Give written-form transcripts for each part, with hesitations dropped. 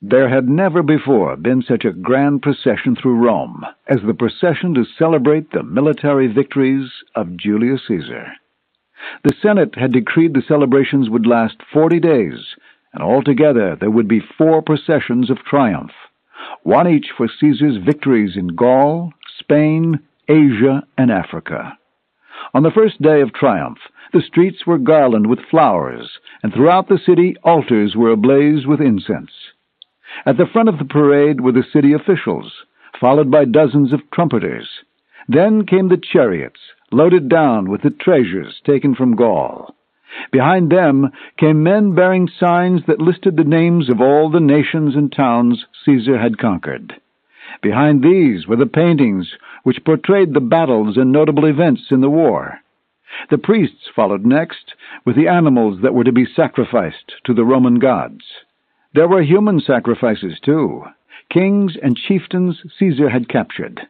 There had never before been such a grand procession through Rome as the procession to celebrate the military victories of Julius Caesar. The Senate had decreed the celebrations would last 40 days, and altogether there would be 4 processions of triumph, one each for Caesar's victories in Gaul, Spain, Asia, and Africa. On the first day of triumph, the streets were garlanded with flowers, and throughout the city altars were ablaze with incense. At the front of the parade were the city officials, followed by dozens of trumpeters. Then came the chariots, loaded down with the treasures taken from Gaul. Behind them came men bearing signs that listed the names of all the nations and towns Caesar had conquered. Behind these were the paintings which portrayed the battles and notable events in the war. The priests followed next with the animals that were to be sacrificed to the Roman gods. There were human sacrifices, too, kings and chieftains Caesar had captured.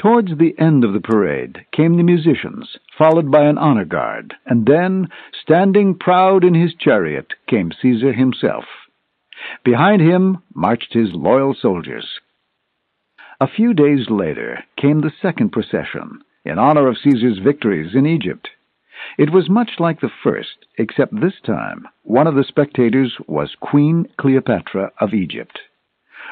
Towards the end of the parade came the musicians, followed by an honor guard, and then, standing proud in his chariot, came Caesar himself. Behind him marched his loyal soldiers. A few days later came the second procession, in honor of Caesar's victories in Egypt. It was much like the first, except this time one of the spectators was Queen Cleopatra of Egypt,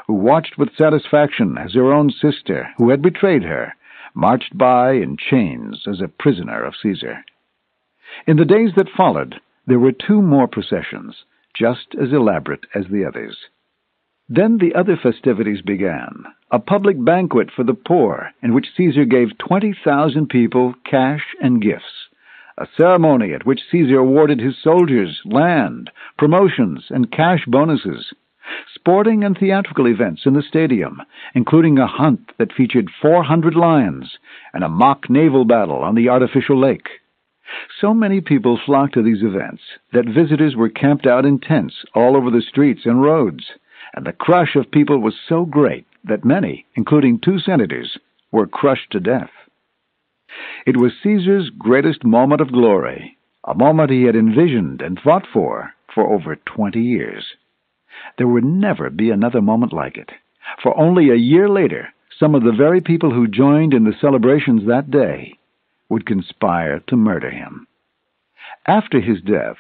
who watched with satisfaction as her own sister, who had betrayed her, marched by in chains as a prisoner of Caesar. In the days that followed, there were 2 more processions, just as elaborate as the others. Then the other festivities began, a public banquet for the poor, in which Caesar gave 20,000 people cash and gifts, a ceremony at which Caesar awarded his soldiers land, promotions, and cash bonuses, sporting and theatrical events in the stadium, including a hunt that featured 400 lions and a mock naval battle on the artificial lake. So many people flocked to these events that visitors were camped out in tents all over the streets and roads, and the crush of people was so great that many, including 2 senators, were crushed to death. It was Caesar's greatest moment of glory, a moment he had envisioned and fought for over 20 years. There would never be another moment like it, for only a year later some of the very people who joined in the celebrations that day would conspire to murder him. After his death,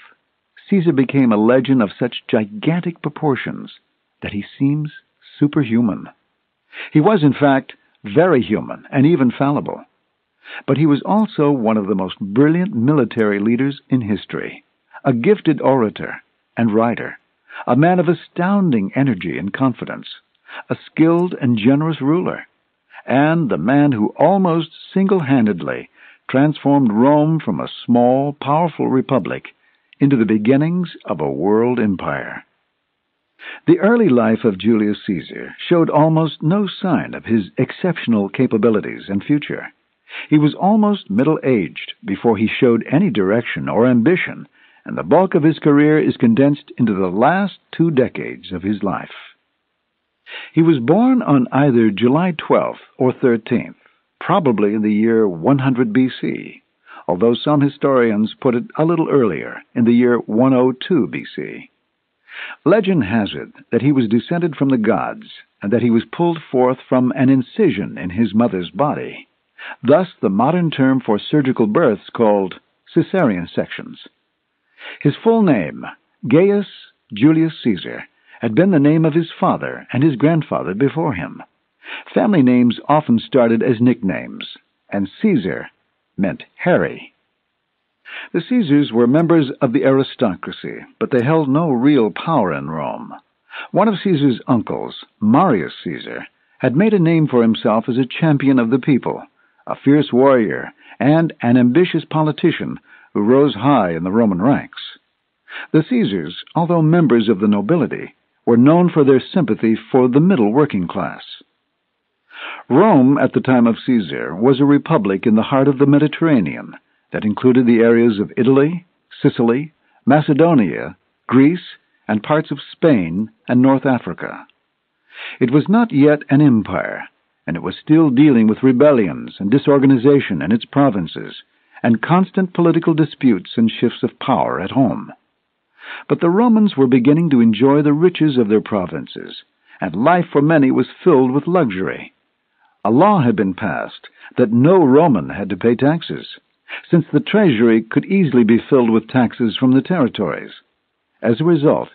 Caesar became a legend of such gigantic proportions that he seems superhuman. He was, in fact, very human and even fallible. But he was also one of the most brilliant military leaders in history, a gifted orator and writer, a man of astounding energy and confidence, a skilled and generous ruler, and the man who almost single-handedly transformed Rome from a small, powerful republic into the beginnings of a world empire. The early life of Julius Caesar showed almost no sign of his exceptional capabilities and future. He was almost middle-aged before he showed any direction or ambition, and the bulk of his career is condensed into the last 2 decades of his life. He was born on either July 12th or 13th, probably in the year 100 BC, although some historians put it a little earlier, in the year 102 BC. Legend has it that he was descended from the gods, and that he was pulled forth from an incision in his mother's body. Thus the modern term for surgical births called cesarean sections. His full name, Gaius Julius Caesar, had been the name of his father and his grandfather before him. Family names often started as nicknames, and Caesar meant hairy. The Caesars were members of the aristocracy, but they held no real power in Rome. One of Caesar's uncles, Marius Caesar, had made a name for himself as a champion of the people, a fierce warrior, and an ambitious politician who rose high in the Roman ranks. The Caesars, although members of the nobility, were known for their sympathy for the middle working class. Rome, at the time of Caesar, was a republic in the heart of the Mediterranean, that included the areas of Italy, Sicily, Macedonia, Greece, and parts of Spain and North Africa. It was not yet an empire, and it was still dealing with rebellions and disorganization in its provinces, and constant political disputes and shifts of power at home. But the Romans were beginning to enjoy the riches of their provinces, and life for many was filled with luxury. A law had been passed that no Roman had to pay taxes, since the treasury could easily be filled with taxes from the territories. As a result,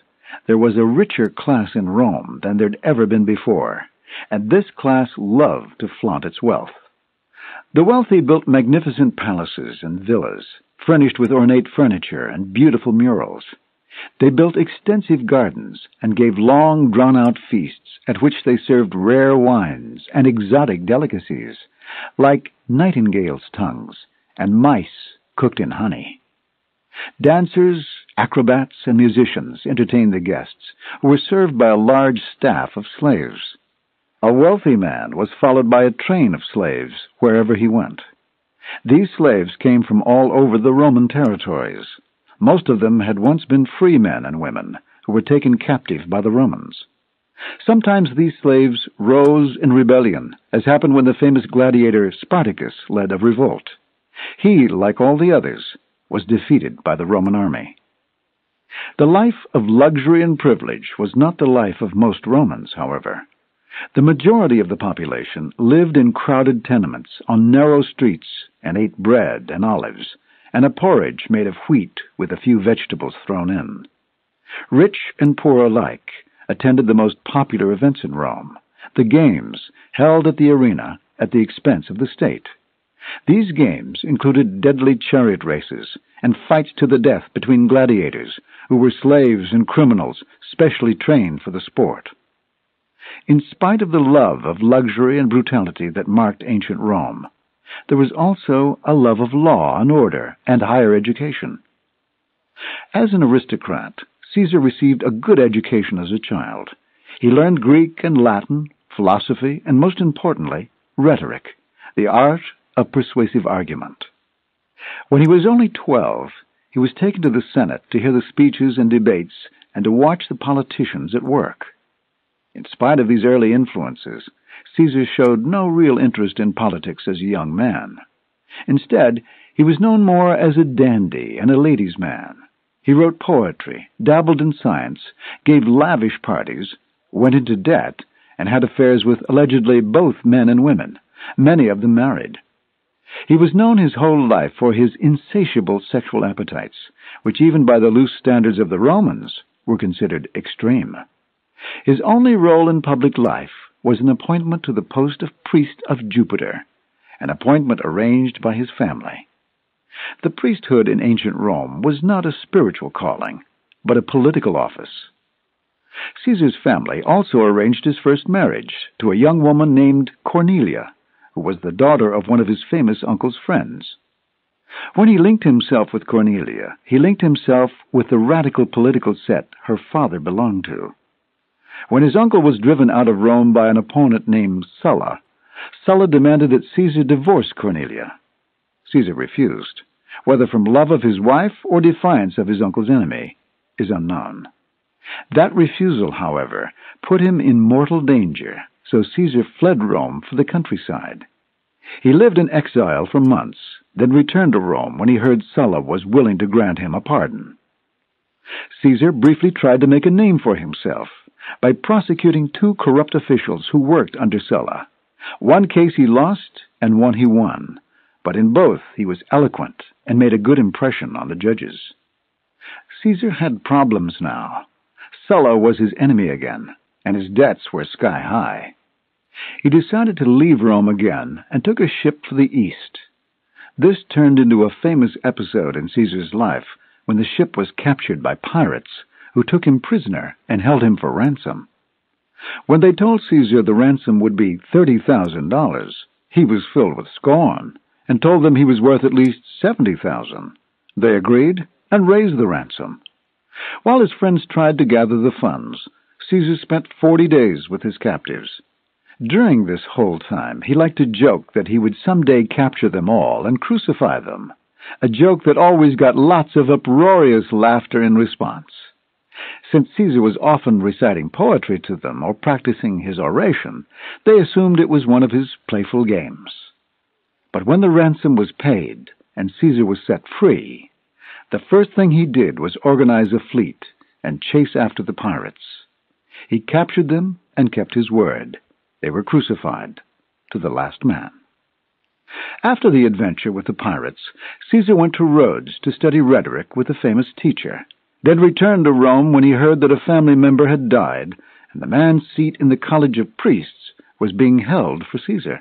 there was a richer class in Rome than there'd ever been before, and this class loved to flaunt its wealth. The wealthy built magnificent palaces and villas, furnished with ornate furniture and beautiful murals. They built extensive gardens and gave long, drawn-out feasts at which they served rare wines and exotic delicacies, like nightingales' tongues and mice cooked in honey. Dancers, acrobats, and musicians entertained the guests, who were served by a large staff of slaves. A wealthy man was followed by a train of slaves wherever he went. These slaves came from all over the Roman territories. Most of them had once been free men and women, who were taken captive by the Romans. Sometimes these slaves rose in rebellion, as happened when the famous gladiator Spartacus led a revolt. He, like all the others, was defeated by the Roman army. The life of luxury and privilege was not the life of most Romans, however. The majority of the population lived in crowded tenements on narrow streets and ate bread and olives, and a porridge made of wheat with a few vegetables thrown in. Rich and poor alike attended the most popular events in Rome, the games held at the arena at the expense of the state. These games included deadly chariot races and fights to the death between gladiators, who were slaves and criminals specially trained for the sport. In spite of the love of luxury and brutality that marked ancient Rome, there was also a love of law and order and higher education. As an aristocrat, Caesar received a good education as a child. He learned Greek and Latin, philosophy, and most importantly, rhetoric, the art of persuasive argument. When he was only 12, he was taken to the Senate to hear the speeches and debates and to watch the politicians at work. In spite of these early influences, Caesar showed no real interest in politics as a young man. Instead, he was known more as a dandy and a ladies' man. He wrote poetry, dabbled in science, gave lavish parties, went into debt, and had affairs with allegedly both men and women, many of them married. He was known his whole life for his insatiable sexual appetites, which even by the loose standards of the Romans were considered extreme. His only role in public life was an appointment to the post of priest of Jupiter, an appointment arranged by his family. The priesthood in ancient Rome was not a spiritual calling, but a political office. Caesar's family also arranged his first marriage to a young woman named Cornelia, who was the daughter of one of his famous uncle's friends. When he linked himself with Cornelia, he linked himself with the radical political set her father belonged to. When his uncle was driven out of Rome by an opponent named Sulla, Sulla demanded that Caesar divorce Cornelia. Caesar refused. Whether from love of his wife or defiance of his uncle's enemy is unknown. That refusal, however, put him in mortal danger, so Caesar fled Rome for the countryside. He lived in exile for months, then returned to Rome when he heard Sulla was willing to grant him a pardon. Caesar briefly tried to make a name for himself by prosecuting two corrupt officials who worked under Sulla. One case he lost and one he won, but in both he was eloquent and made a good impression on the judges. Caesar had problems now. Sulla was his enemy again, and his debts were sky-high. He decided to leave Rome again and took a ship for the east. This turned into a famous episode in Caesar's life when the ship was captured by pirates who took him prisoner and held him for ransom. When they told Caesar the ransom would be $30,000, he was filled with scorn and told them he was worth at least $70,000. They agreed and raised the ransom. While his friends tried to gather the funds, Caesar spent 40 days with his captives. During this whole time, he liked to joke that he would someday capture them all and crucify them, a joke that always got lots of uproarious laughter in response. Since Caesar was often reciting poetry to them or practicing his oration, they assumed it was one of his playful games. But when the ransom was paid and Caesar was set free, the first thing he did was organize a fleet and chase after the pirates. He captured them and kept his word. They were crucified, to the last man. After the adventure with the pirates, Caesar went to Rhodes to study rhetoric with a famous teacher, then returned to Rome when he heard that a family member had died, and the man's seat in the College of Priests was being held for Caesar.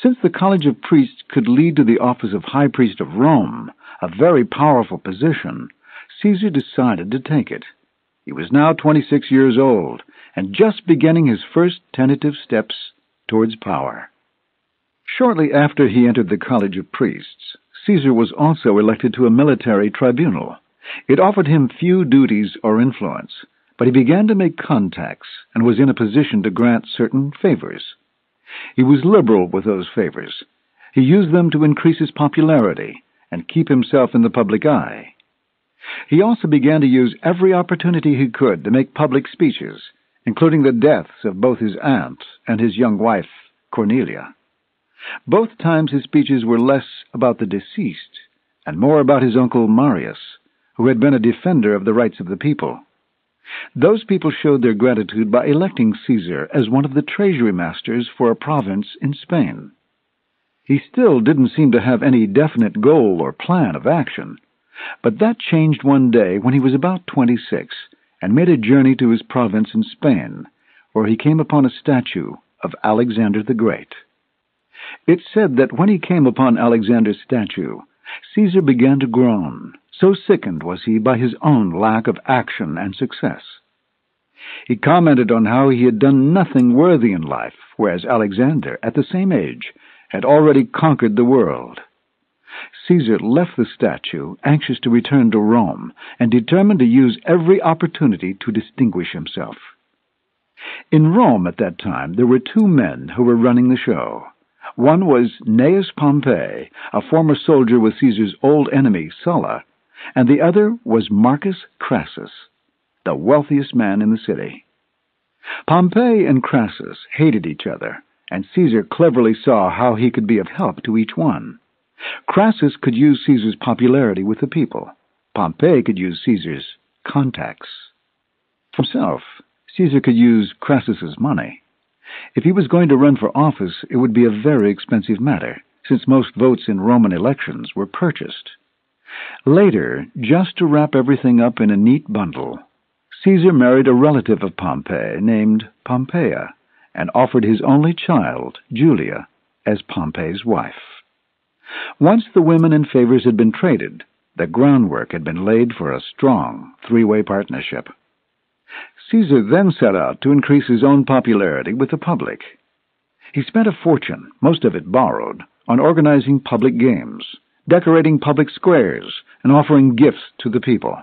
Since the College of Priests could lead to the office of High Priest of Rome, a very powerful position, Caesar decided to take it. He was now 26 years old, and just beginning his first tentative steps towards power. Shortly after he entered the College of Priests, Caesar was also elected to a military tribunal. It offered him few duties or influence, but he began to make contacts and was in a position to grant certain favors. He was liberal with those favors. He used them to increase his popularity and keep himself in the public eye. He also began to use every opportunity he could to make public speeches, including the deaths of both his aunt and his young wife, Cornelia. Both times his speeches were less about the deceased and more about his uncle Marius, who had been a defender of the rights of the people. Those people showed their gratitude by electing Caesar as one of the treasury masters for a province in Spain. He still didn't seem to have any definite goal or plan of action, but that changed one day when he was about 26 and made a journey to his province in Spain, where he came upon a statue of Alexander the Great. It said that when he came upon Alexander's statue, Caesar began to groan, so sickened was he by his own lack of action and success. He commented on how he had done nothing worthy in life, whereas Alexander, at the same age, had already conquered the world. Caesar left the statue, anxious to return to Rome, and determined to use every opportunity to distinguish himself. In Rome at that time there were two men who were running the show. One was Gnaeus Pompey, a former soldier with Caesar's old enemy, Sulla, and the other was Marcus Crassus, the wealthiest man in the city. Pompey and Crassus hated each other, and Caesar cleverly saw how he could be of help to each one. Crassus could use Caesar's popularity with the people. Pompey could use Caesar's contacts. Himself, Caesar could use Crassus's money. If he was going to run for office, it would be a very expensive matter, since most votes in Roman elections were purchased. Later, just to wrap everything up in a neat bundle, Caesar married a relative of Pompey named Pompeia, and offered his only child, Julia, as Pompey's wife. Once the women and favors had been traded, the groundwork had been laid for a strong three-way partnership. Caesar then set out to increase his own popularity with the public. He spent a fortune, most of it borrowed, on organizing public games, decorating public squares, and offering gifts to the people.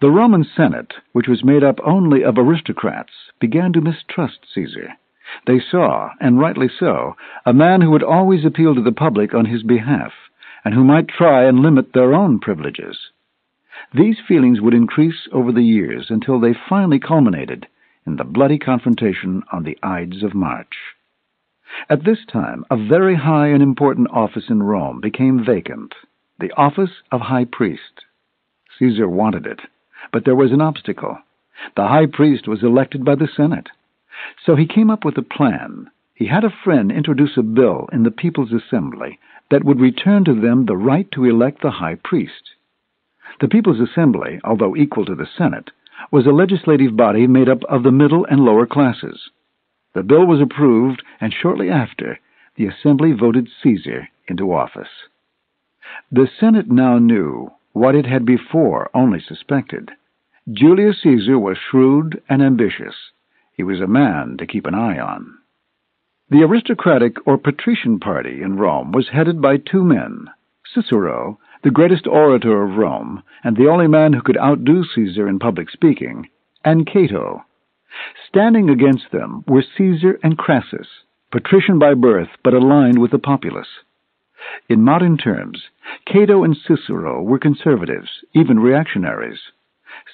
The Roman Senate, which was made up only of aristocrats, began to mistrust Caesar. They saw, and rightly so, a man who would always appeal to the public on his behalf, and who might try and limit their own privileges. These feelings would increase over the years until they finally culminated in the bloody confrontation on the Ides of March. At this time, a very high and important office in Rome became vacant, the office of High Priest. Caesar wanted it, but there was an obstacle. The High Priest was elected by the Senate. So he came up with a plan. He had a friend introduce a bill in the People's Assembly that would return to them the right to elect the High Priest. The People's Assembly, although equal to the Senate, was a legislative body made up of the middle and lower classes. The bill was approved, and shortly after, the Assembly voted Caesar into office. The Senate now knew what it had before only suspected. Julius Caesar was shrewd and ambitious. He was a man to keep an eye on. The aristocratic or patrician party in Rome was headed by two men, Cicero, the greatest orator of Rome, and the only man who could outdo Caesar in public speaking, and Cato. Standing against them were Caesar and Crassus, patrician by birth but aligned with the populace. In modern terms, Cato and Cicero were conservatives, even reactionaries.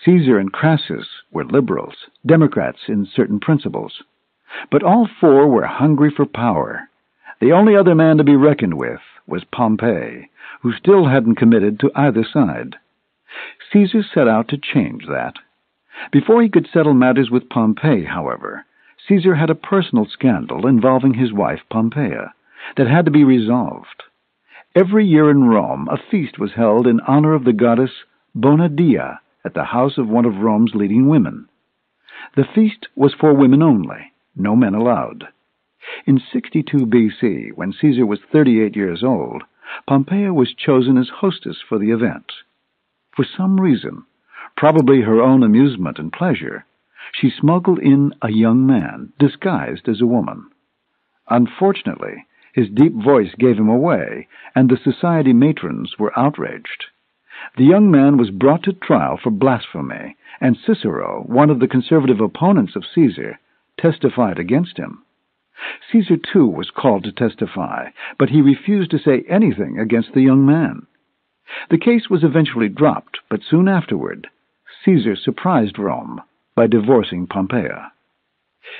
Caesar and Crassus were liberals, democrats in certain principles. But all four were hungry for power. The only other man to be reckoned with was Pompey, who still hadn't committed to either side. Caesar set out to change that. Before he could settle matters with Pompey, however, Caesar had a personal scandal involving his wife Pompeia that had to be resolved. Every year in Rome, a feast was held in honor of the goddess Bona Dea at the house of one of Rome's leading women. The feast was for women only, no men allowed. In 62 B.C., when Caesar was 38 years old, Pompeia was chosen as hostess for the event. For some reason, probably her own amusement and pleasure, she smuggled in a young man disguised as a woman. Unfortunately, his deep voice gave him away, and the society matrons were outraged. The young man was brought to trial for blasphemy, and Cicero, one of the conservative opponents of Caesar, testified against him. Caesar, too, was called to testify, but he refused to say anything against the young man. The case was eventually dropped, but soon afterward, Caesar surprised Rome by divorcing Pompeia.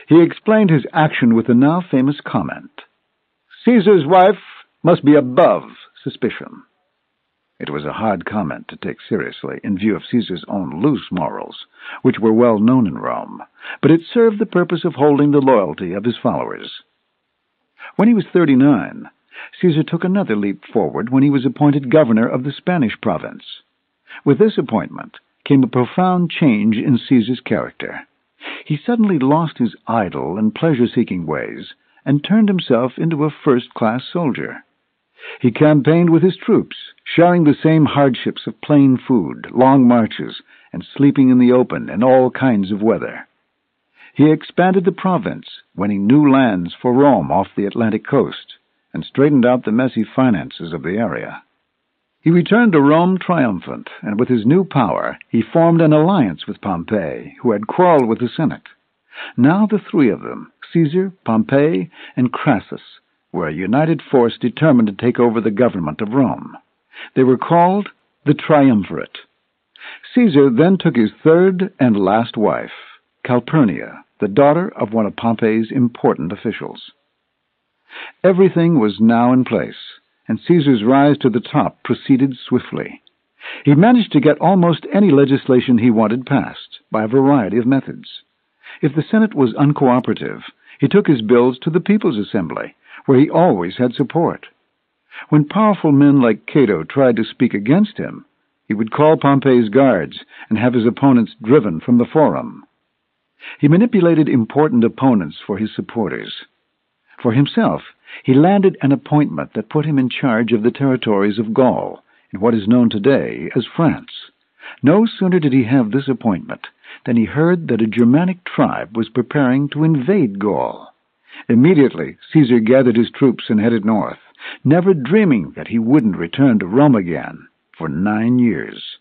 He explained his action with the now famous comment, "Caesar's wife must be above suspicion." It was a hard comment to take seriously in view of Caesar's own loose morals, which were well known in Rome, but it served the purpose of holding the loyalty of his followers. When he was 39, Caesar took another leap forward when he was appointed governor of the Spanish province. With this appointment came a profound change in Caesar's character. He suddenly lost his idle and pleasure-seeking ways and turned himself into a first-class soldier. He campaigned with his troops, sharing the same hardships of plain food, long marches, and sleeping in the open in all kinds of weather. He expanded the province, winning new lands for Rome off the Atlantic coast, and straightened out the messy finances of the area. He returned to Rome triumphant, and with his new power he formed an alliance with Pompey, who had quarreled with the Senate. Now the three of them, Caesar, Pompey, and Crassus, were a united force determined to take over the government of Rome. They were called the Triumvirate. Caesar then took his third and last wife, Calpurnia, the daughter of one of Pompey's important officials. Everything was now in place, and Caesar's rise to the top proceeded swiftly. He managed to get almost any legislation he wanted passed by a variety of methods. If the Senate was uncooperative, he took his bills to the People's Assembly, where he always had support. When powerful men like Cato tried to speak against him, he would call Pompey's guards and have his opponents driven from the forum. He manipulated important opponents for his supporters. For himself, he landed an appointment that put him in charge of the territories of Gaul, in what is known today as France. No sooner did he have this appointment than he heard that a Germanic tribe was preparing to invade Gaul. Immediately, Caesar gathered his troops and headed north, never dreaming that he wouldn't return to Rome again for 9 years.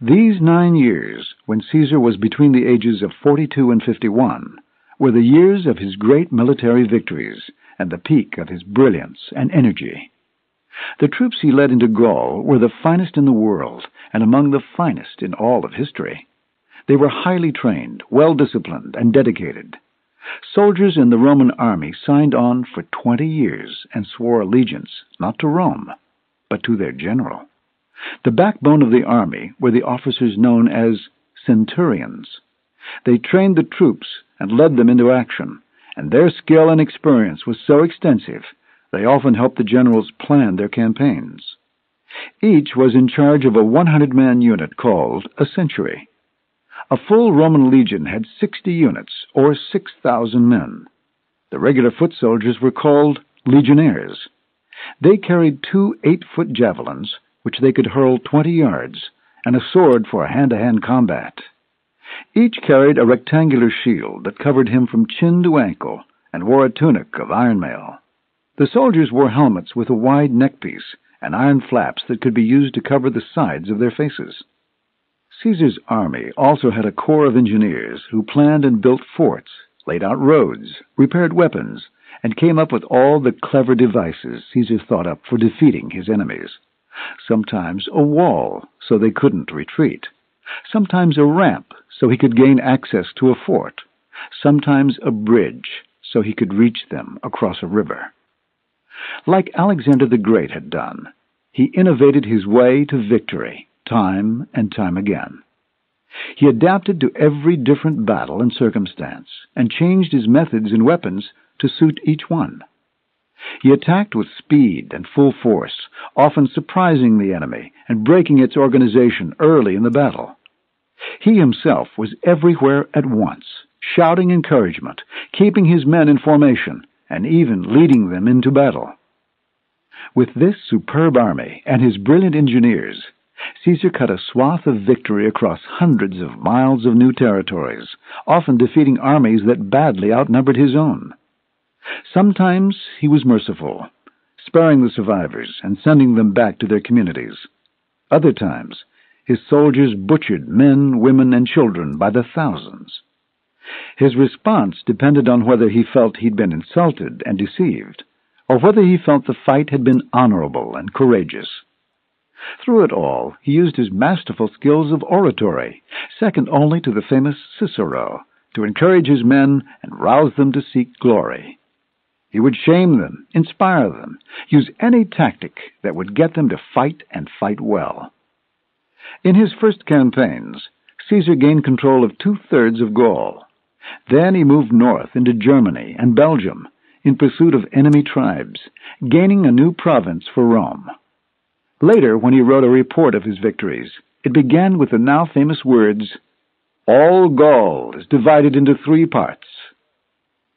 These 9 years, when Caesar was between the ages of 42 and 51, were the years of his great military victories and the peak of his brilliance and energy. The troops he led into Gaul were the finest in the world and among the finest in all of history. They were highly trained, well-disciplined, and dedicated. Soldiers in the Roman army signed on for 20 years and swore allegiance not to Rome, but to their general. The backbone of the army were the officers known as centurions. They trained the troops and led them into action, and their skill and experience was so extensive they often helped the generals plan their campaigns. Each was in charge of a 100-man unit called a century. A full Roman legion had 60 units, or 6,000 men. The regular foot soldiers were called legionnaires. They carried 2 8-foot javelins, which they could hurl 20 yards, and a sword for hand-to-hand combat. Each carried a rectangular shield that covered him from chin to ankle, and wore a tunic of iron mail. The soldiers wore helmets with a wide neckpiece, and iron flaps that could be used to cover the sides of their faces. Caesar's army also had a corps of engineers who planned and built forts, laid out roads, repaired weapons, and came up with all the clever devices Caesar thought up for defeating his enemies. Sometimes a wall, so they couldn't retreat. Sometimes a ramp, so he could gain access to a fort. Sometimes a bridge, so he could reach them across a river. Like Alexander the Great had done, he innovated his way to victory, time and time again. He adapted to every different battle and circumstance, and changed his methods and weapons to suit each one. He attacked with speed and full force, often surprising the enemy and breaking its organization early in the battle. He himself was everywhere at once, shouting encouragement, keeping his men in formation, and even leading them into battle. With this superb army and his brilliant engineers, Caesar cut a swath of victory across hundreds of miles of new territories, often defeating armies that badly outnumbered his own. Sometimes he was merciful, sparing the survivors and sending them back to their communities. Other times, his soldiers butchered men, women, and children by the thousands. His response depended on whether he felt he'd been insulted and deceived, or whether he felt the fight had been honorable and courageous. Through it all, he used his masterful skills of oratory, second only to the famous Cicero, to encourage his men and rouse them to seek glory. He would shame them, inspire them, use any tactic that would get them to fight and fight well. In his first campaigns, Caesar gained control of 2/3 of Gaul. Then he moved north into Germany and Belgium, in pursuit of enemy tribes, gaining a new province for Rome. Later, when he wrote a report of his victories, it began with the now famous words, "All Gaul is divided into 3 parts."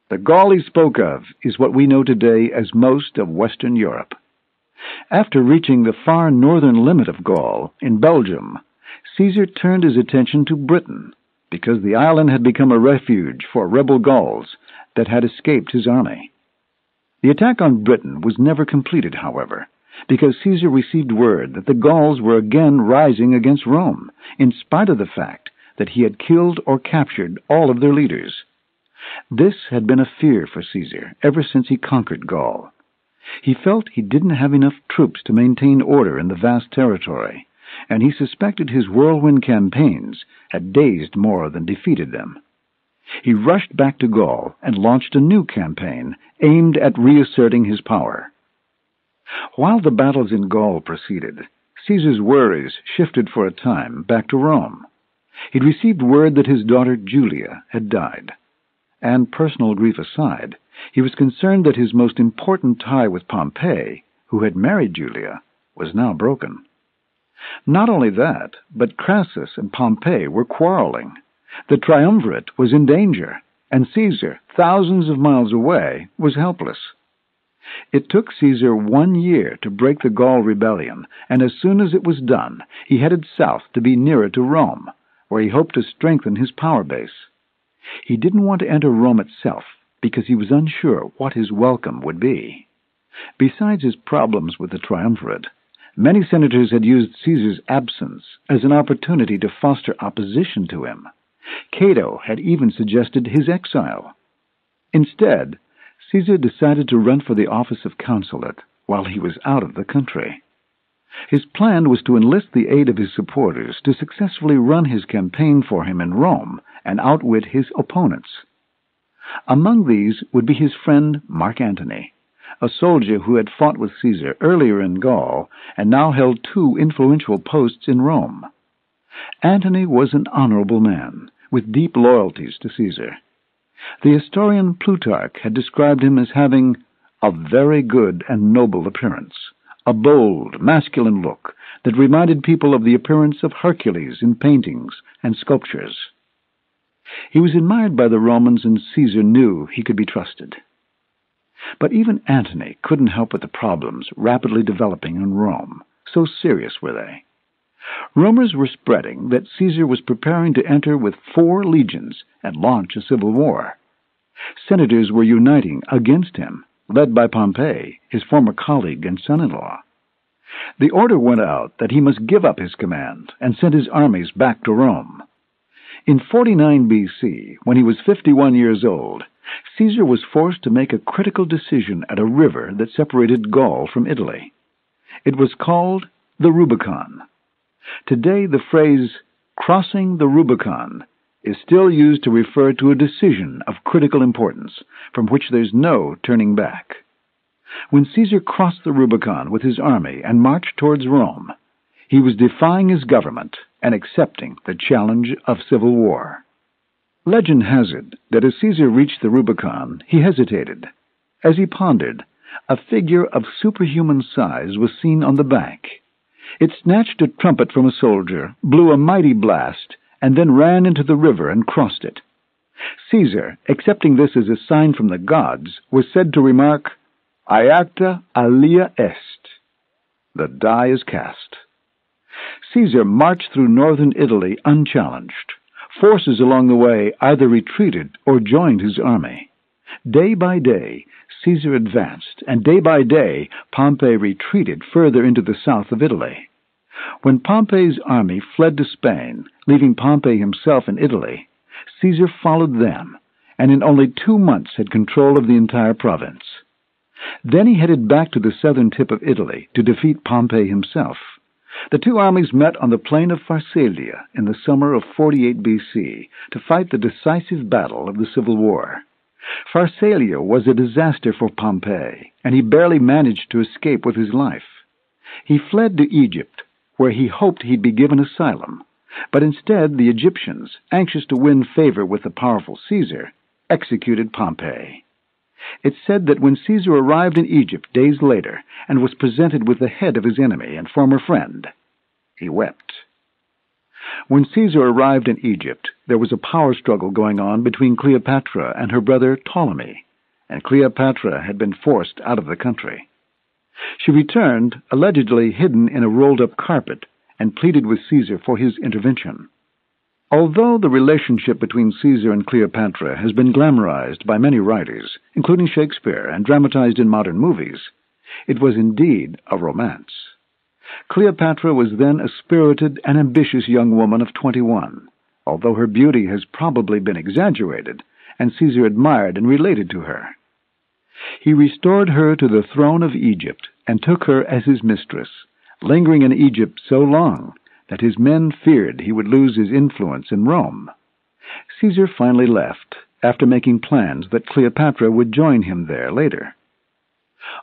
The Gaul he spoke of is what we know today as most of Western Europe. After reaching the far northern limit of Gaul, in Belgium, Caesar turned his attention to Britain, because the island had become a refuge for rebel Gauls that had escaped his army. The attack on Britain was never completed, however, because Caesar received word that the Gauls were again rising against Rome, in spite of the fact that he had killed or captured all of their leaders. This had been a fear for Caesar ever since he conquered Gaul. He felt he didn't have enough troops to maintain order in the vast territory, and he suspected his whirlwind campaigns had dazed more than defeated them. He rushed back to Gaul and launched a new campaign aimed at reasserting his power. While the battles in Gaul proceeded, Caesar's worries shifted for a time back to Rome. He'd received word that his daughter Julia had died, and personal grief aside, he was concerned that his most important tie with Pompey, who had married Julia, was now broken. Not only that, but Crassus and Pompey were quarreling. The triumvirate was in danger, and Caesar, thousands of miles away, was helpless. It took Caesar 1 year to break the Gaul rebellion, and as soon as it was done, he headed south to be nearer to Rome, where he hoped to strengthen his power base. He didn't want to enter Rome itself, because he was unsure what his welcome would be. Besides his problems with the triumvirate, many senators had used Caesar's absence as an opportunity to foster opposition to him. Cato had even suggested his exile. Instead, Caesar decided to run for the office of consulate while he was out of the country. His plan was to enlist the aid of his supporters to successfully run his campaign for him in Rome and outwit his opponents. Among these would be his friend Mark Antony, a soldier who had fought with Caesar earlier in Gaul and now held 2 influential posts in Rome. Antony was an honorable man, with deep loyalties to Caesar. The historian Plutarch had described him as having a very good and noble appearance, a bold, masculine look that reminded people of the appearance of Hercules in paintings and sculptures. He was admired by the Romans, and Caesar knew he could be trusted. But even Antony couldn't help with the problems rapidly developing in Rome, so serious were they. Rumors were spreading that Caesar was preparing to enter with 4 legions and launch a civil war. Senators were uniting against him, led by Pompey, his former colleague and son-in-law. The order went out that he must give up his command and send his armies back to Rome. In 49 B.C., when he was 51 years old, Caesar was forced to make a critical decision at a river that separated Gaul from Italy. It was called the Rubicon. Today, the phrase, "crossing the Rubicon," is still used to refer to a decision of critical importance, from which there's no turning back. When Caesar crossed the Rubicon with his army and marched towards Rome, He was defying his government and accepting the challenge of civil war. Legend has it that as Caesar reached the Rubicon, he hesitated. As he pondered, a figure of superhuman size was seen on the bank. It snatched a trumpet from a soldier, blew a mighty blast, and then ran into the river and crossed it. Caesar, accepting this as a sign from the gods, was said to remark, "Iacta alia est." The die is cast. Caesar marched through northern Italy unchallenged. Forces along the way either retreated or joined his army. Day by day, Caesar advanced, and day by day, Pompey retreated further into the south of Italy. When Pompey's army fled to Spain, leaving Pompey himself in Italy, Caesar followed them, and in only 2 months had control of the entire province. Then he headed back to the southern tip of Italy to defeat Pompey himself. The two armies met on the plain of Pharsalia in the summer of 48 B.C. to fight the decisive battle of the Civil War. Pharsalia was a disaster for Pompey, and he barely managed to escape with his life. He fled to Egypt, where he hoped he'd be given asylum, but instead the Egyptians, anxious to win favor with the powerful Caesar, executed Pompey. It's said that when Caesar arrived in Egypt days later and was presented with the head of his enemy and former friend, he wept. When Caesar arrived in Egypt, there was a power struggle going on between Cleopatra and her brother Ptolemy, and Cleopatra had been forced out of the country. She returned, allegedly hidden in a rolled-up carpet, and pleaded with Caesar for his intervention. Although the relationship between Caesar and Cleopatra has been glamorized by many writers, including Shakespeare, and dramatized in modern movies, it was indeed a romance. Cleopatra was then a spirited and ambitious young woman of 21, although her beauty has probably been exaggerated, and Caesar admired and related to her. He restored her to the throne of Egypt and took her as his mistress, lingering in Egypt so long that his men feared he would lose his influence in Rome. Caesar finally left, after making plans that Cleopatra would join him there later.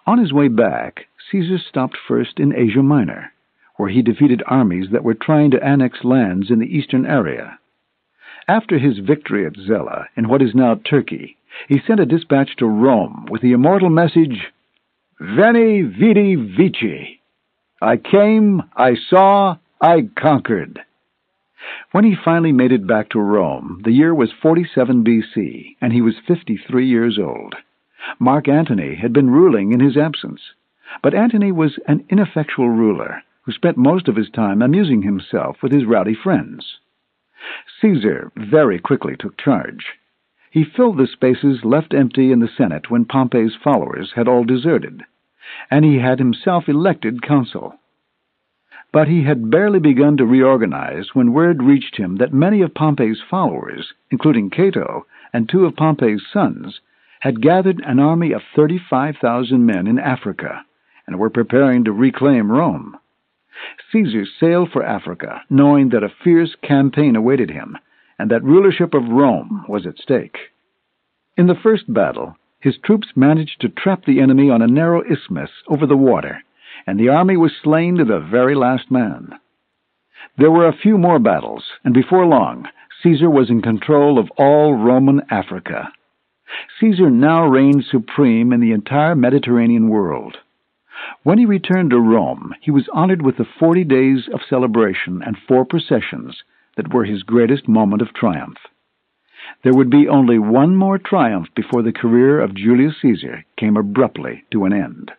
On his way back, Caesar stopped first in Asia Minor, where he defeated armies that were trying to annex lands in the eastern area. After his victory at Zela, in what is now Turkey, he sent a dispatch to Rome with the immortal message, "Veni, vidi, vici." I came, I saw, I conquered. When he finally made it back to Rome, the year was 47 B.C., and he was 53 years old. Mark Antony had been ruling in his absence, but Antony was an ineffectual ruler who spent most of his time amusing himself with his rowdy friends. Caesar very quickly took charge. He filled the spaces left empty in the Senate when Pompey's followers had all deserted, and he had himself elected consul. But he had barely begun to reorganize when word reached him that many of Pompey's followers, including Cato and 2 of Pompey's sons, had gathered an army of 35,000 men in Africa and were preparing to reclaim Rome. Caesar sailed for Africa, knowing that a fierce campaign awaited him and that rulership of Rome was at stake. In the first battle, his troops managed to trap the enemy on a narrow isthmus over the water, and the army was slain to the very last man. There were a few more battles, and before long, Caesar was in control of all Roman Africa. Caesar now reigned supreme in the entire Mediterranean world. When he returned to Rome, he was honored with the 40 days of celebration and 4 processions that were his greatest moment of triumph. There would be only one more triumph before the career of Julius Caesar came abruptly to an end.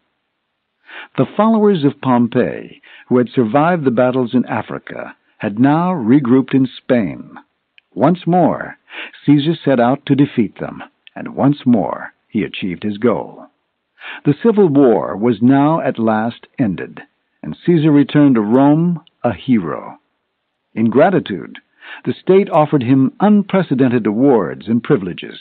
The followers of Pompey, who had survived the battles in Africa, had now regrouped in Spain. Once more, Caesar set out to defeat them, and once more he achieved his goal. The civil war was now at last ended, and Caesar returned to Rome a hero. In gratitude, the state offered him unprecedented awards and privileges.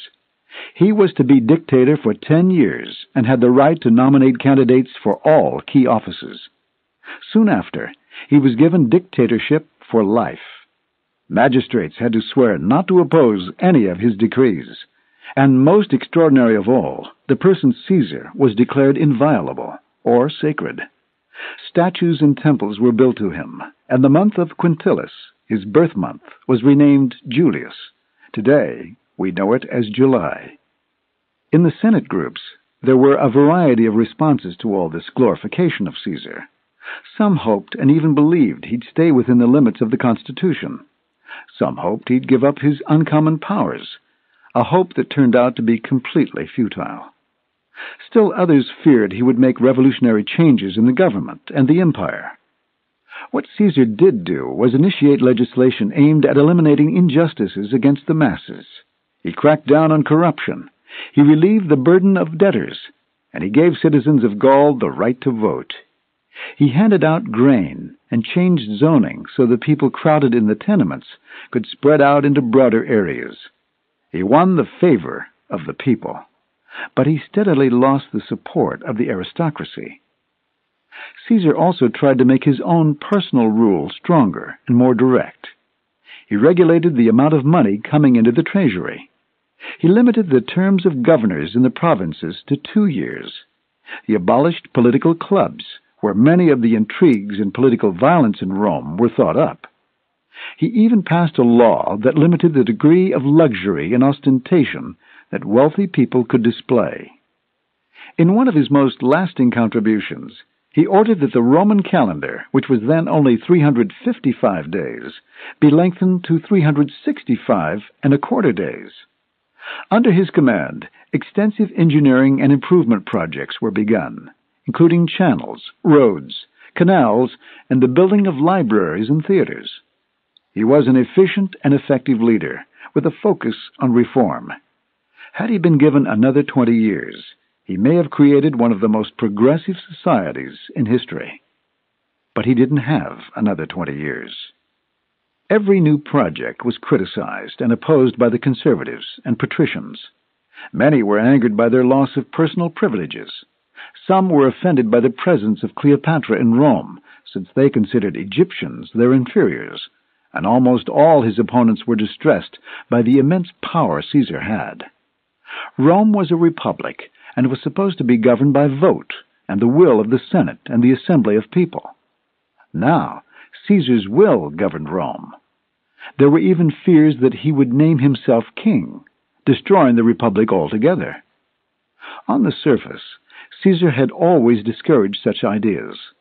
He was to be dictator for 10 years and had the right to nominate candidates for all key offices. Soon after, he was given dictatorship for life. Magistrates had to swear not to oppose any of his decrees, and most extraordinary of all, the person Caesar was declared inviolable, or sacred. Statues and temples were built to him, and the month of Quintilis, his birth month, was renamed Julius. Today, we know it as July. In the Senate groups, there were a variety of responses to all this glorification of Caesar. Some hoped and even believed he'd stay within the limits of the Constitution. Some hoped he'd give up his uncommon powers, a hope that turned out to be completely futile. Still others feared he would make revolutionary changes in the government and the empire. What Caesar did do was initiate legislation aimed at eliminating injustices against the masses. He cracked down on corruption, he relieved the burden of debtors, and he gave citizens of Gaul the right to vote. He handed out grain and changed zoning so the people crowded in the tenements could spread out into broader areas. He won the favor of the people, but he steadily lost the support of the aristocracy. Caesar also tried to make his own personal rule stronger and more direct. He regulated the amount of money coming into the treasury. He limited the terms of governors in the provinces to 2 years. He abolished political clubs, where many of the intrigues and political violence in Rome were thought up. He even passed a law that limited the degree of luxury and ostentation that wealthy people could display. In one of his most lasting contributions, he ordered that the Roman calendar, which was then only 355 days, be lengthened to 365 1/4 days. Under his command, extensive engineering and improvement projects were begun, including channels, roads, canals, and the building of libraries and theaters. He was an efficient and effective leader, with a focus on reform. Had he been given another 20 years, he may have created one of the most progressive societies in history. But he didn't have another 20 years. Every new project was criticized and opposed by the conservatives and patricians. Many were angered by their loss of personal privileges. Some were offended by the presence of Cleopatra in Rome, since they considered Egyptians their inferiors, and almost all his opponents were distressed by the immense power Caesar had. Rome was a republic, and was supposed to be governed by vote and the will of the Senate and the Assembly of People. Now, Caesar's will governed Rome. There were even fears that he would name himself king, destroying the republic altogether. On the surface, Caesar had always discouraged such ideas.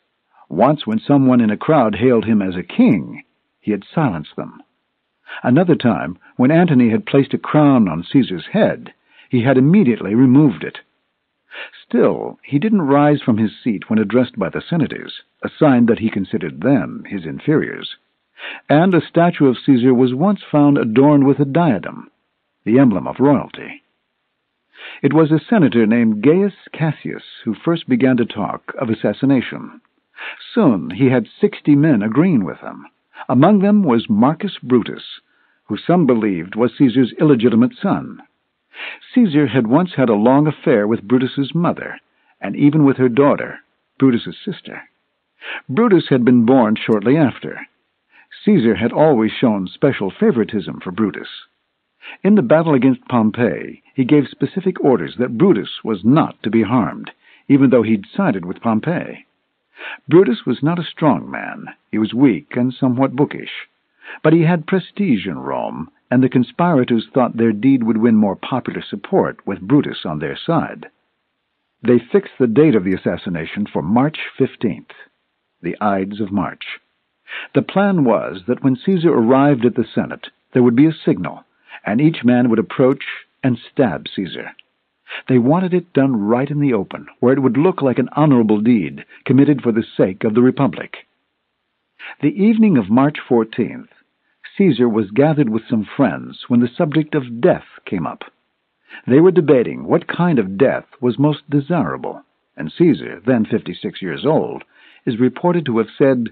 Once, when someone in a crowd hailed him as a king, he had silenced them. Another time, when Antony had placed a crown on Caesar's head, he had immediately removed it. Still, he didn't rise from his seat when addressed by the senators, a sign that he considered them his inferiors. And a statue of Caesar was once found adorned with a diadem, the emblem of royalty. It was a senator named Gaius Cassius who first began to talk of assassination. Soon he had 60 men agreeing with him. Among them was Marcus Brutus, who some believed was Caesar's illegitimate son. Caesar had once had a long affair with Brutus's mother, and even with her daughter, Brutus's sister. Brutus had been born shortly after. Caesar had always shown special favoritism for Brutus. In the battle against Pompeii, he gave specific orders that Brutus was not to be harmed, even though he'd sided with Pompey. Brutus was not a strong man. He was weak and somewhat bookish. But he had prestige in Rome, and the conspirators thought their deed would win more popular support with Brutus on their side. They fixed the date of the assassination for March 15th, the Ides of March. The plan was that when Caesar arrived at the Senate, there would be a signal, and each man would approach and stab Caesar. They wanted it done right in the open, where it would look like an honorable deed committed for the sake of the Republic. The evening of March 14th, Caesar was gathered with some friends when the subject of death came up. They were debating what kind of death was most desirable, and Caesar, then 56 years old, is reported to have said,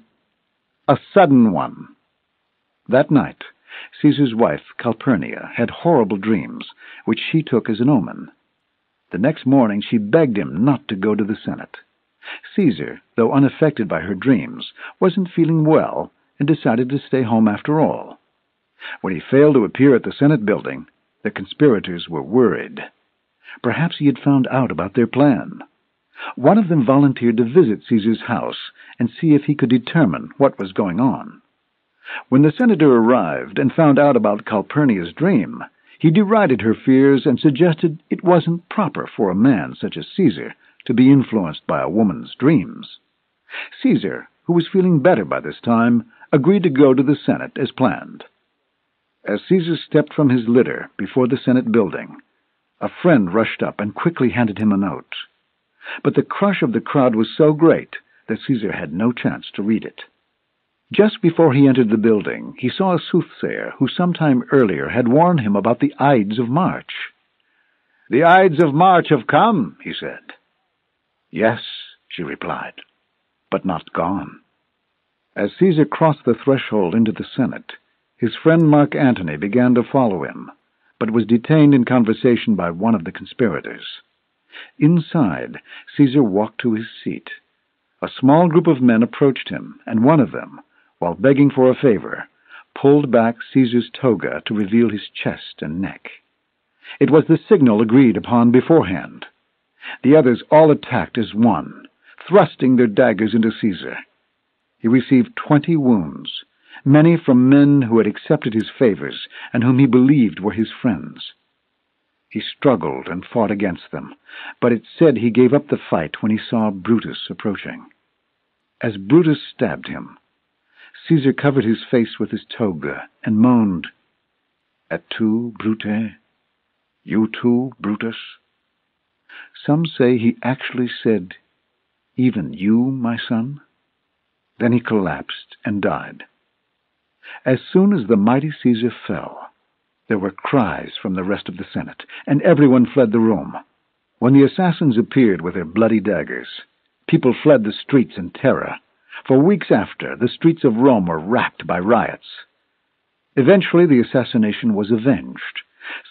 "A sudden one." That night, Caesar's wife, Calpurnia, had horrible dreams, which she took as an omen. The next morning she begged him not to go to the Senate. Caesar, though unaffected by her dreams, wasn't feeling well and decided to stay home after all. When he failed to appear at the Senate building, the conspirators were worried. Perhaps he had found out about their plan. One of them volunteered to visit Caesar's house and see if he could determine what was going on. When the senator arrived and found out about Calpurnia's dream, he derided her fears and suggested it wasn't proper for a man such as Caesar to be influenced by a woman's dreams. Caesar, who was feeling better by this time, agreed to go to the Senate as planned. As Caesar stepped from his litter before the Senate building, a friend rushed up and quickly handed him a note. But the crush of the crowd was so great that Caesar had no chance to read it. Just before he entered the building, he saw a soothsayer who sometime earlier had warned him about the Ides of March. "The Ides of March have come," he said. "Yes," she replied, "but not gone." As Caesar crossed the threshold into the Senate, his friend Mark Antony began to follow him, but was detained in conversation by one of the conspirators. Inside, Caesar walked to his seat. A small group of men approached him, and one of them, while begging for a favor, pulled back Caesar's toga to reveal his chest and neck. It was the signal agreed upon beforehand. The others all attacked as one, thrusting their daggers into Caesar. He received 20 wounds, many from men who had accepted his favors and whom he believed were his friends. He struggled and fought against them, but it said he gave up the fight when he saw Brutus approaching. As Brutus stabbed him, Caesar covered his face with his toga and moaned, "Et tu, Brute? You too, Brutus?" Some say he actually said, "Even you, my son?" Then he collapsed and died. As soon as the mighty Caesar fell, there were cries from the rest of the Senate, and everyone fled the room. When the assassins appeared with their bloody daggers, people fled the streets in terror. For weeks after, the streets of Rome were racked by riots. Eventually, the assassination was avenged.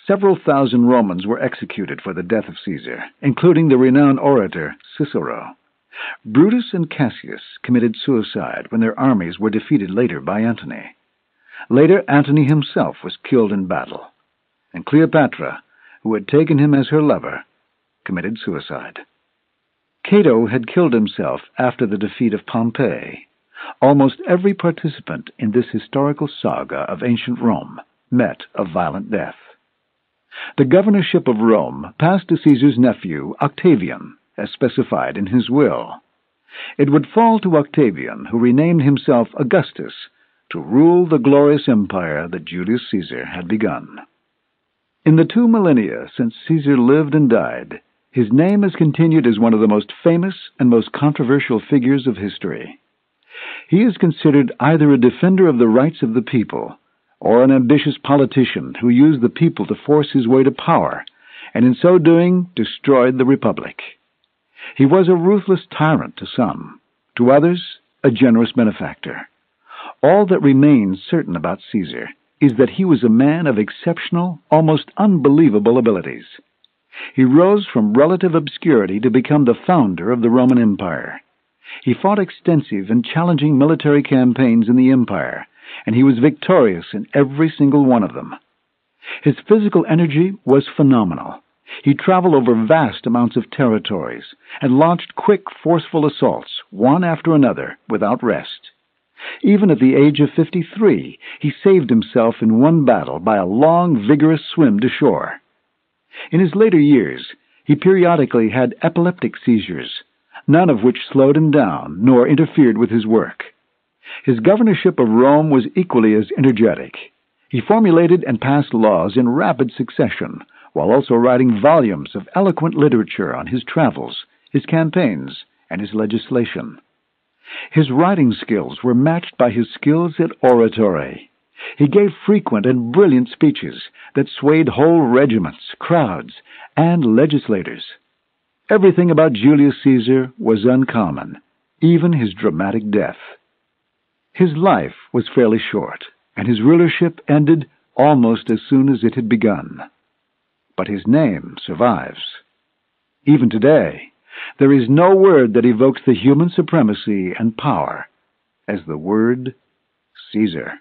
Several thousand Romans were executed for the death of Caesar, including the renowned orator Cicero. Brutus and Cassius committed suicide when their armies were defeated later by Antony. Later, Antony himself was killed in battle, and Cleopatra, who had taken him as her lover, committed suicide. Cato had killed himself after the defeat of Pompeii. Almost every participant in this historical saga of ancient Rome met a violent death. The governorship of Rome passed to Caesar's nephew, Octavian, as specified in his will. It would fall to Octavian, who renamed himself Augustus, to rule the glorious empire that Julius Caesar had begun. In the 2 millennia since Caesar lived and died, his name has continued as one of the most famous and most controversial figures of history. He is considered either a defender of the rights of the people or an ambitious politician who used the people to force his way to power and in so doing destroyed the republic. He was a ruthless tyrant to some, to others a generous benefactor. All that remains certain about Caesar is that he was a man of exceptional, almost unbelievable abilities. He rose from relative obscurity to become the founder of the Roman Empire. He fought extensive and challenging military campaigns in the empire, and he was victorious in every single one of them. His physical energy was phenomenal. He traveled over vast amounts of territories and launched quick, forceful assaults, one after another, without rest. Even at the age of 53, he saved himself in one battle by a long, vigorous swim to shore. In his later years, he periodically had epileptic seizures, none of which slowed him down nor interfered with his work. His governorship of Rome was equally as energetic. He formulated and passed laws in rapid succession, while also writing volumes of eloquent literature on his travels, his campaigns, and his legislation. His writing skills were matched by his skills at oratory. He gave frequent and brilliant speeches that swayed whole regiments, crowds, and legislators. Everything about Julius Caesar was uncommon, even his dramatic death. His life was fairly short, and his rulership ended almost as soon as it had begun. But his name survives. Even today, there is no word that evokes the human supremacy and power as the word Caesar.